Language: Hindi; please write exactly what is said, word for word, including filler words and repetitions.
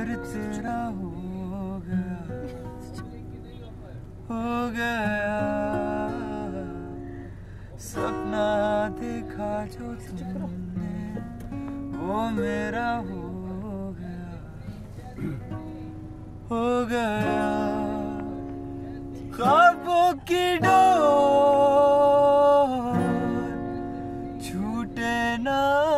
घर तेरा हो गया, हो गया सपना देखा जो तुमने वो मेरा हो गया, हो गया ख्वाबों की डोर छूटे ना।